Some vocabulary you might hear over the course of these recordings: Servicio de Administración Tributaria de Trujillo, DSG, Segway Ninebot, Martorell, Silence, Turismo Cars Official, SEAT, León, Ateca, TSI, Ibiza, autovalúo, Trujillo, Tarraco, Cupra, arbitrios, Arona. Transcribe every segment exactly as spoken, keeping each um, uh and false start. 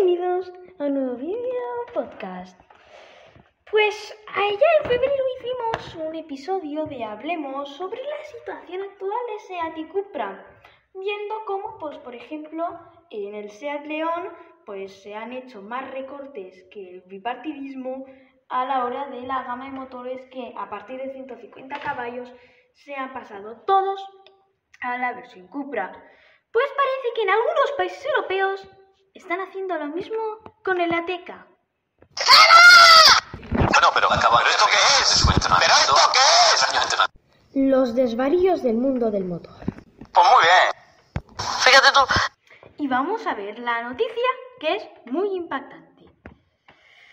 Bienvenidos a un nuevo video podcast. Pues ayer en febrero hicimos un episodio de Hablemos sobre la situación actual de SEAT y Cupra, viendo cómo, pues por ejemplo, en el SEAT León, pues se han hecho más recortes que el bipartidismo a la hora de la gama de motores que a partir de ciento cincuenta caballos se han pasado todos a la versión Cupra. Pues parece que en algunos países europeos están haciendo lo mismo con el Ateca. Bueno, pero acaba... ¿Pero esto qué es? ¿Pero esto qué es? Los desvaríos del mundo del motor. Pues muy bien. Fíjate tú. Y vamos a ver la noticia, que es muy impactante.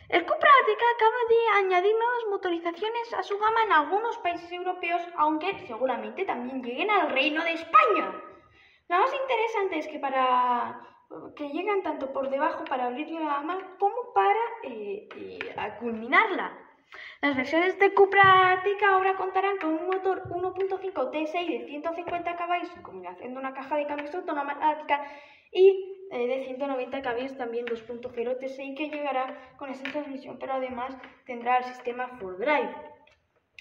El Cupra Ateca acaba de añadir nuevas motorizaciones a su gama en algunos países europeos, aunque seguramente también lleguen al Reino de España. Lo más interesante es que para... que llegan tanto por debajo para abrir la gama como para eh, eh, culminarla. Las versiones de Cupra Ateca ahora contarán con un motor uno punto cinco T S I de ciento cincuenta caballos en combinación de una caja de cambios automática y eh, de ciento noventa caballos también dos punto cero T S I, que llegará con esta transmisión, pero además tendrá el sistema full drive.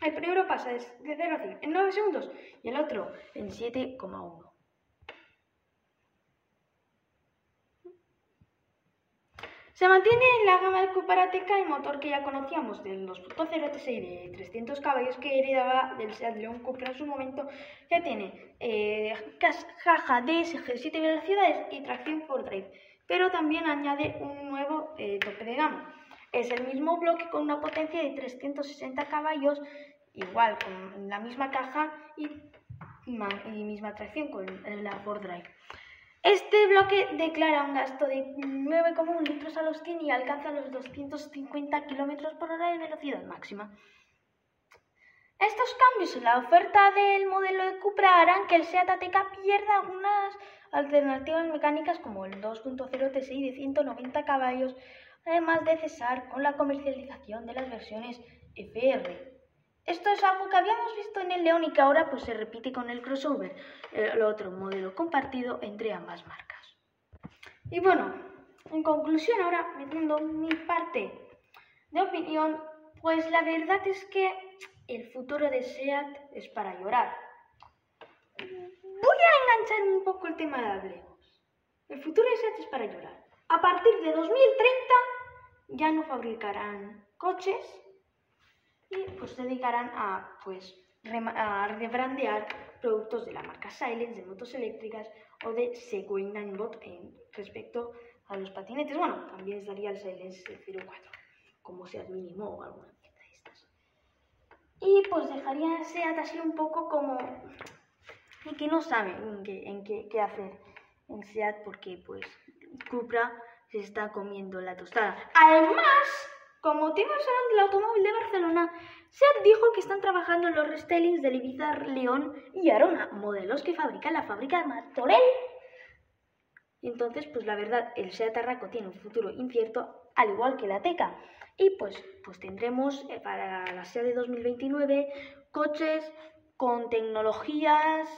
El primero pasa de cero a cien en nueve segundos y el otro en siete coma uno. Se mantiene en la gama del Cupra Ateca el motor que ya conocíamos del dos punto cero T S I de trescientos caballos que heredaba del SEAT León Cupra en su momento, que tiene eh, caja D S G siete velocidades y tracción cuatro drive, pero también añade un nuevo eh, tope de gama. Es el mismo bloque con una potencia de trescientos sesenta caballos, igual con la misma caja y, y misma tracción con la cuatro drive. Este bloque declara un gasto de nueve coma uno litros a los cien y alcanza los doscientos cincuenta kilómetros por hora de velocidad máxima. Estos cambios en la oferta del modelo de Cupra harán que el SEAT Ateca pierda algunas alternativas mecánicas como el dos punto cero T S I de ciento noventa caballos, además de cesar con la comercialización de las versiones F R. Esto es algo que habíamos visto en el León y que ahora pues se repite con el crossover, el otro modelo compartido entre ambas marcas. Y bueno, en conclusión, ahora metiendo mi parte de opinión, pues la verdad es que el futuro de SEAT es para llorar. Voy a enganchar un poco el tema de Hablemos. El futuro de SEAT es para llorar. A partir de dos mil treinta ya no fabricarán coches, pues se dedicarán a, pues, a rebrandear productos de la marca Silence, de motos eléctricas o de Segway Ninebot en respecto a los patinetes. Bueno, también estaría el Silence cero cuatro, como SEAT Mínimo o alguna mierda de estas. Y pues dejaría a SEAT así un poco como y que no saben en qué, en qué, qué hacer en SEAT, porque pues Cupra se está comiendo la tostada. Además, como tema Salón del Automóvil de Barcelona, SEAT dijo que están trabajando en los restylings del Ibiza, León y Arona, modelos que fabrica la fábrica de Martorell. Y entonces, pues la verdad, el SEAT Tarraco tiene un futuro incierto, al igual que la Ateca. Y pues, pues tendremos eh, para la SEAT de dos mil veintinueve coches con tecnologías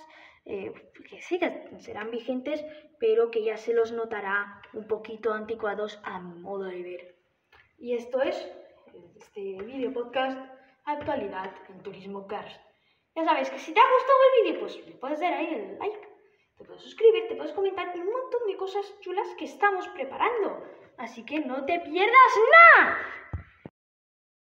eh, que sí que serán vigentes, pero que ya se los notará un poquito anticuados a mi modo de ver. Y esto es este video podcast Actualidad en Turismo Cars. Ya sabes que si te ha gustado el vídeo, pues le puedes dar ahí el like, te puedes suscribir, te puedes comentar un montón de cosas chulas que estamos preparando. Así que no te pierdas nada.